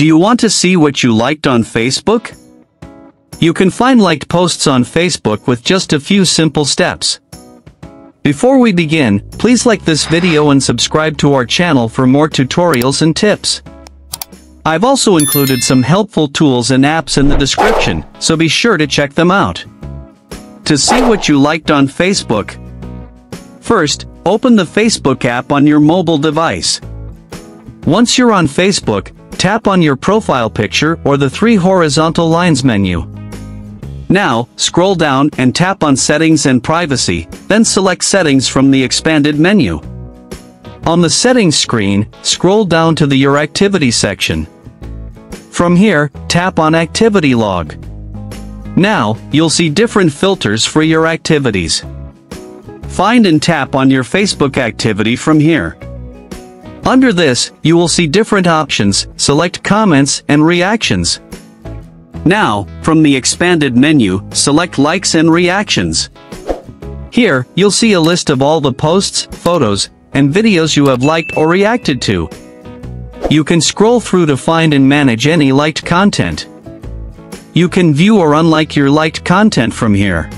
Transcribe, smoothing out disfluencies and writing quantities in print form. Do you want to see what you liked on Facebook? You can find liked posts on Facebook with just a few simple steps. Before we begin, please like this video and subscribe to our channel for more tutorials and tips. I've also included some helpful tools and apps in the description, so be sure to check them out. To see what you liked on Facebook, first, open the Facebook app on your mobile device. Once you're on Facebook, tap on your profile picture or the three horizontal lines menu. Now, scroll down and tap on Settings and Privacy, then select Settings from the expanded menu. On the Settings screen, scroll down to the Your Activity section. From here, tap on Activity Log. Now, you'll see different filters for your activities. Find and tap on your Facebook activity from here. Under this, you will see different options, select Comments and Reactions. Now, from the expanded menu, select Likes and Reactions. Here, you'll see a list of all the posts, photos, and videos you have liked or reacted to. You can scroll through to find and manage any liked content. You can view or unlike your liked content from here.